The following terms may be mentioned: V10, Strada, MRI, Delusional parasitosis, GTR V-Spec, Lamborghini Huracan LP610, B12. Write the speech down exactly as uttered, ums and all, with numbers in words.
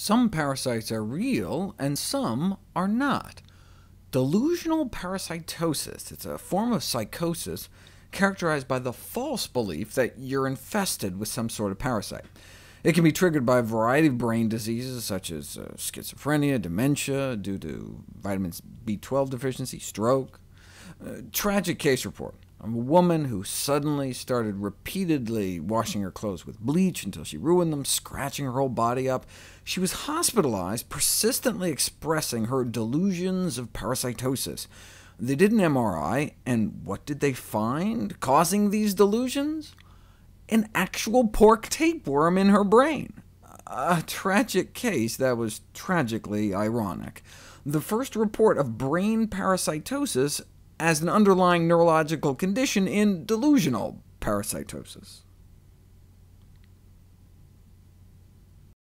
Some parasites are real, and some are not. Delusional parasitosis, it's a form of psychosis characterized by the false belief that you're infested with some sort of parasite. It can be triggered by a variety of brain diseases, such as uh, schizophrenia, dementia due to vitamin B twelve deficiency, stroke. Uh, tragic case report. I'm a woman who suddenly started repeatedly washing her clothes with bleach until she ruined them, scratching her whole body up. She was hospitalized, persistently expressing her delusions of parasitosis. They did an M R I, and what did they find causing these delusions? An actual pork tapeworm in her brain. A tragic case that was tragically ironic. The first report of brain parasitosis as an underlying neurological condition in delusional parasitosis.